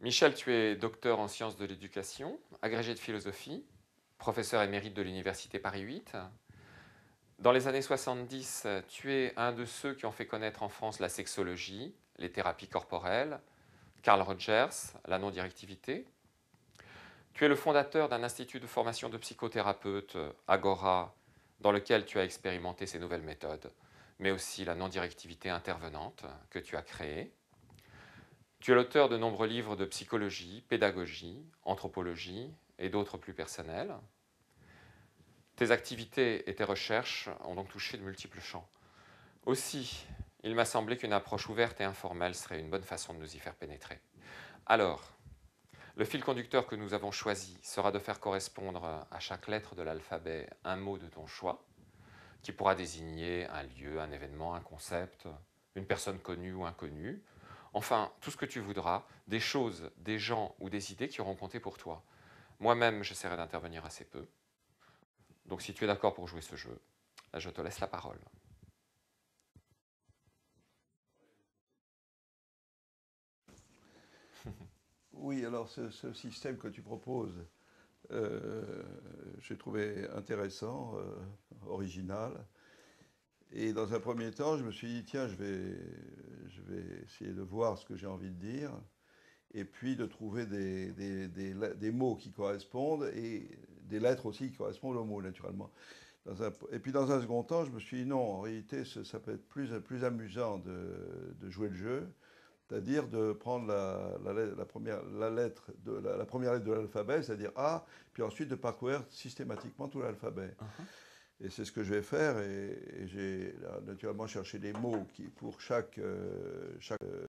Michel, tu es docteur en sciences de l'éducation, agrégé de philosophie, professeur émérite de l'université Paris 8. Dans les années 70, tu es un de ceux qui ont fait connaître en France la sexologie, les thérapies corporelles, Carl Rogers, la non-directivité. Tu es le fondateur d'un institut de formation de psychothérapeutes, Agora, dans lequel tu as expérimenté ces nouvelles méthodes, mais aussi la non-directivité intervenante que tu as créée. Tu es l'auteur de nombreux livres de psychologie, pédagogie, anthropologie et d'autres plus personnels. Tes activités et tes recherches ont donc touché de multiples champs. Aussi, il m'a semblé qu'une approche ouverte et informelle serait une bonne façon de nous y faire pénétrer. Alors, le fil conducteur que nous avons choisi sera de faire correspondre à chaque lettre de l'alphabet un mot de ton choix, qui pourra désigner un lieu, un événement, un concept, une personne connue ou inconnue, enfin, tout ce que tu voudras, des choses, des gens ou des idées qui auront compté pour toi. Moi-même, j'essaierai d'intervenir assez peu. Donc si tu es d'accord pour jouer ce jeu, je te laisse la parole. Oui, alors ce système que tu proposes, j'ai trouvé intéressant, original. Et dans un premier temps, je me suis dit, tiens, je vais essayer de voir ce que j'ai envie de dire, et puis de trouver des mots qui correspondent, et des lettres aussi qui correspondent aux mots, naturellement. Et puis dans un second temps, je me suis dit, non, en réalité, ça peut être plus amusant de jouer le jeu, c'est-à-dire de prendre la première lettre de l'alphabet, c'est-à-dire A, puis ensuite de parcourir systématiquement tout l'alphabet. Uh-huh. Et c'est ce que je vais faire, et j'ai naturellement cherché des mots qui, pour chaque